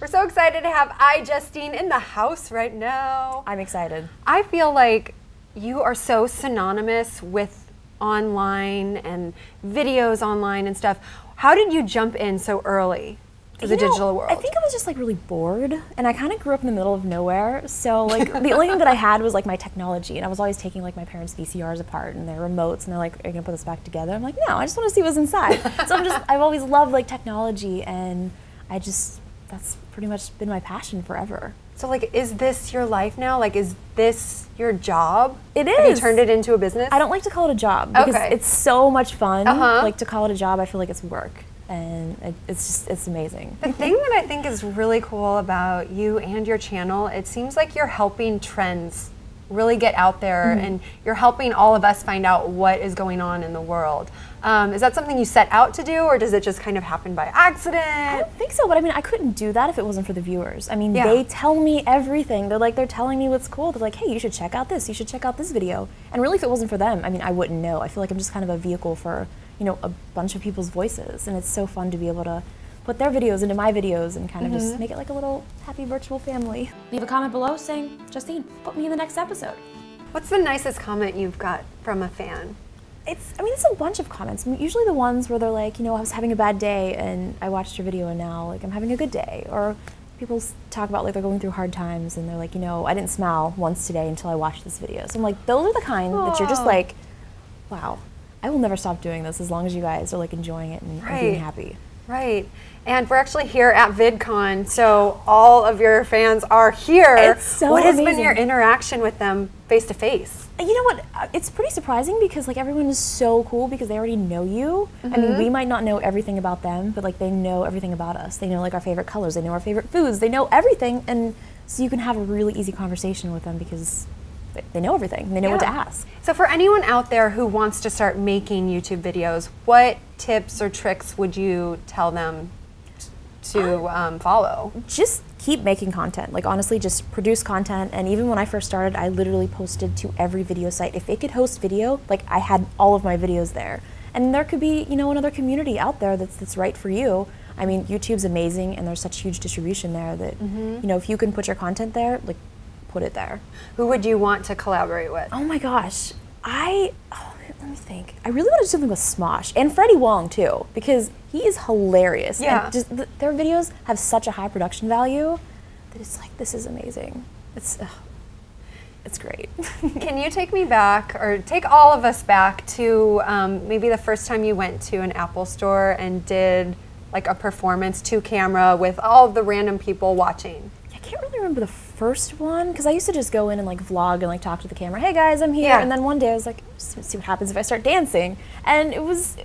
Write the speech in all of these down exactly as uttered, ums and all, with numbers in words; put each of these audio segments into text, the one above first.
We're so excited to have iJustine in the house right now. I'm excited. I feel like you are so synonymous with online and videos online and stuff. How did you jump in so early to the you know, digital world? I think I was just like really bored, and I kind of grew up in the middle of nowhere. So like the only thing that I had was like my technology, and I was always taking like my parents' V C Rs apart and their remotes, and they're like, "Are you gonna put this back together?" I'm like, "No, I just want to see what's inside." So I'm just I've always loved like technology, and I just that's pretty much been my passion forever. So like, is this your life now? Like, is this your job? It is. Have you turned it into a business? I don't like to call it a job because okay. it's so much fun. Uh-huh. Like to call it a job, I feel like it's work, and it, it's just it's amazing. The thing that I think is really cool about you and your channel, it seems like you're helping trends really get out there, mm-hmm. and you're helping all of us find out what is going on in the world. Um, is that something you set out to do, or does it just kind of happen by accident? I don't think so, but I mean, I couldn't do that if it wasn't for the viewers. I mean, yeah. they tell me everything. They're like, they're telling me what's cool. They're like, hey, you should check out this. You should check out this video. And really, if it wasn't for them, I mean, I wouldn't know. I feel like I'm just kind of a vehicle for, you know, a bunch of people's voices, and it's so fun to be able to put their videos into my videos and kind of mm-hmm. just make it like a little happy virtual family. Leave a comment below saying, Justine, put me in the next episode. What's the nicest comment you've got from a fan? It's, I mean, it's a bunch of comments. I mean, usually the ones where they're like, you know, I was having a bad day and I watched your video and now like I'm having a good day. Or people talk about like they're going through hard times and they're like, you know, I didn't smile once today until I watched this video. So I'm like, those are the kind Aww. That you're just like, wow, I will never stop doing this as long as you guys are like enjoying it and, right. and being happy. Right, and we're actually here at VidCon, so all of your fans are here. It's so What has amazing. Been your interaction with them face to face? You know what, it's pretty surprising because like everyone is so cool because they already know you. Mm-hmm. I mean, we might not know everything about them, but like they know everything about us. They know like our favorite colors, they know our favorite foods, they know everything, and so you can have a really easy conversation with them because they know everything. They know yeah. what to ask. So for anyone out there who wants to start making YouTube videos, what tips or tricks would you tell them to um, follow? Just keep making content. Like honestly, just produce content. And even when I first started, I literally posted to every video site. If it could host video, like I had all of my videos there. And there could be, you know, another community out there that's, that's right for you. I mean, YouTube's amazing and there's such huge distribution there that, mm-hmm. you know, if you can put your content there, like, put it there. Who would you want to collaborate with? Oh my gosh, I, oh, let me think. I really want to do something with Smosh and Freddie Wong too, because he is hilarious. Yeah. And just, th their videos have such a high production value that it's like, this is amazing. It's, uh, it's great. Can you take me back, or take all of us back to um, maybe the first time you went to an Apple store and did like a performance to camera with all of the random people watching? I can't really remember the first one because I used to just go in and like vlog and like talk to the camera, hey guys, I'm here, yeah. and then one day I was like, let's see what happens if I start dancing, and it was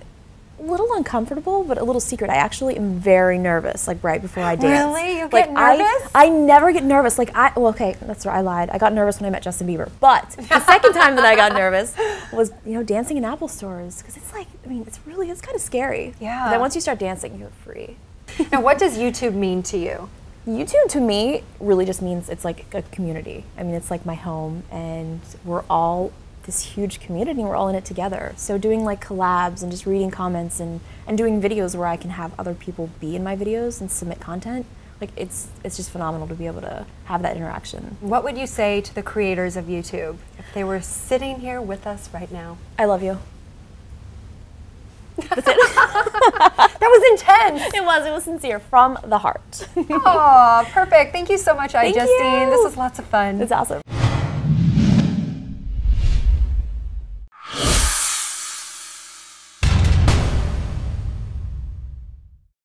a little uncomfortable, but a little secret, I actually am very nervous like right before I dance. Really? You like, get nervous? I, I never get nervous, like I, well okay, that's right, I lied, I got nervous when I met Justin Bieber, but the second time that I got nervous was, you know, dancing in Apple stores, because it's like, I mean, it's really, it's kind of scary. Yeah. But then once you start dancing, you're free. Now what does YouTube mean to you? YouTube to me really just means it's like a community. I mean, it's like my home, and we're all this huge community, and we're all in it together. So doing like collabs and just reading comments and, and doing videos where I can have other people be in my videos and submit content, like it's, it's just phenomenal to be able to have that interaction. What would you say to the creators of YouTube if they were sitting here with us right now? I love you. That's it. That was intense. It was. It was sincere from the heart. Aw, perfect. Thank you so much, iJustine. This was lots of fun. It's awesome.